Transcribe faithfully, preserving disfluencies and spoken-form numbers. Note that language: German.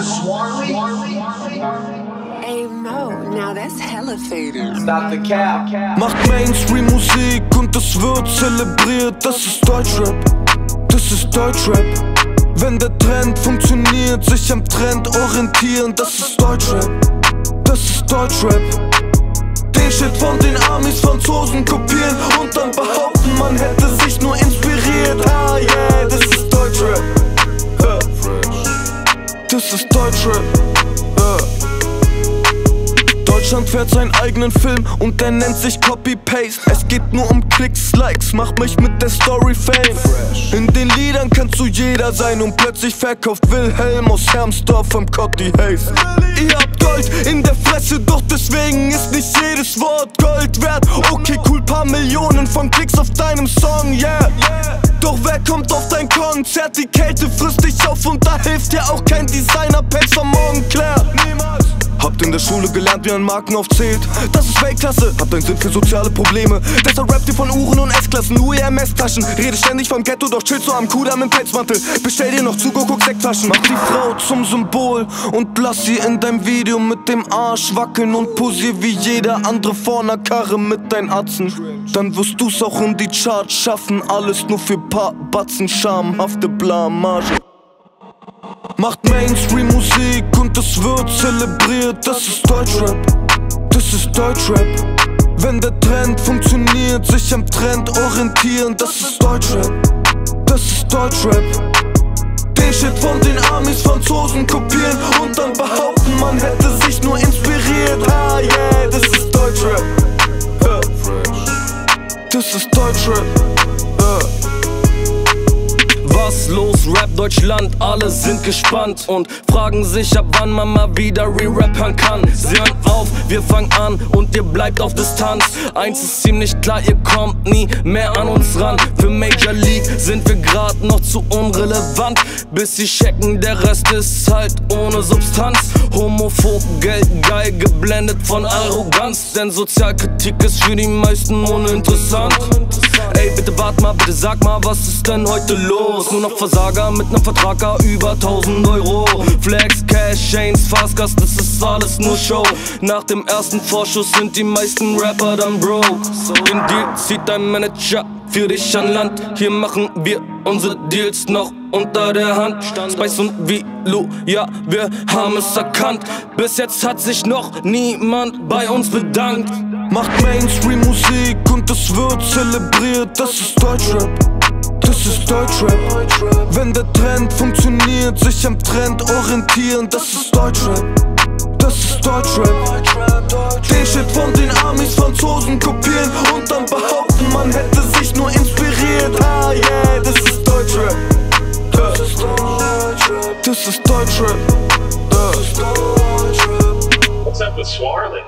to Swarley? Ey Mo, now that's hella faded. Stop the cap. Macht Mainstream-Musik und es wird zelebriert. Das ist Deutschrap, das ist Deutschrap. Wenn der Trend funktioniert, sich am Trend orientieren. Das ist Deutschrap, das ist Deutschrap. Den Shit von den Amis, Franzosen kopieren und dann behaupten, man hätte sich nur inspiriert. Ah yeah, das ist Deutschrap. Das ist Deutschrap. Yeah. Deutschland fährt seinen eigenen Film und der nennt sich Copy-Paste. Es geht nur um Klicks, Likes, mach mich mit der Story Fame. In den Liedern kannst du jeder sein und plötzlich verkauft Wilhelm aus Hermsdorf am Kotti Haze. Ihr habt Gold in der Fresse, doch deswegen ist nicht jedes Wort Gold wert. Okay, cool, paar Millionen von Klicks auf deinem Song, yeah. Doch wer kommt auf dein Konzert? Die Kälte frisst dich auf und da hilft dir auch kein Designer-Packs von Moncler. Niemals. Habt in der Schule gelernt, wie ein Marken aufzählt? Das ist Weltklasse, habt einen Sinn für soziale Probleme. Deshalb rappt ihr von Uhren und S-Klassen, U E M S-Taschen. Redet ständig vom Ghetto, doch chillst du am Kudam im Pelzmantel. Bestell dir noch Zugo, guck Sektflaschen. Mach die Frau zum Symbol und lass sie in deinem Video mit dem Arsch wackeln. Und posier wie jeder andere vor ner Karre mit deinen Atzen. Dann wirst du's auch in die Charts schaffen. Alles nur für paar Batzen, schamhafte Blamage. Macht Mainstream-Musik und es wird zelebriert. Das ist Deutschrap, das ist Deutschrap. Wenn der Trend funktioniert, sich am Trend orientieren. Das ist Deutschrap, das ist Deutschrap. Den Shit von den Amis, Franzosen kopieren und dann behaupten, man hätte sich nur inspiriert. Ah yeah, das ist Deutschrap. Das ist Deutschrap. Was los, Rap Deutschland, alle sind gespannt und fragen sich, ab wann man mal wieder re-rappern kann. Sie hören auf, wir fangen an und ihr bleibt auf Distanz. Eins ist ziemlich klar, ihr kommt nie mehr an uns ran. Für Major League sind wir grad noch zu unrelevant, bis sie checken, der Rest ist halt ohne Substanz. Homophob, geldgeil, geblendet von Arroganz, denn Sozialkritik ist für die meisten uninteressant. Ey, bitte wart mal, bitte sag mal, was ist denn heute los? Nur noch Versager mit nem Vertrager über tausend Euro. Flex, Cash, Chains, Fastgas, das ist alles nur Show. Nach dem ersten Vorschuss sind die meisten Rapper dann broke. Den Deal zieht dein Manager für dich an Land. Hier machen wir unsere Deals noch unter der Hand. Spice und Vilu, ja, wir haben es erkannt. Bis jetzt hat sich noch niemand bei uns bedankt. Macht Mainstream-Musik und es wird zelebriert. Das ist Deutschrap, das ist Deutschrap. Wenn der Trend funktioniert, sich am Trend orientieren. Das ist Deutschrap, das ist Deutschrap. Den Shit von den Amis, Franzosen kopieren und dann behaupten, man hätte sich nur inspiriert. Ah yeah, das ist Deutschrap. Das ist Deutschrap. Das ist Deutschrap. What's up with Swarley?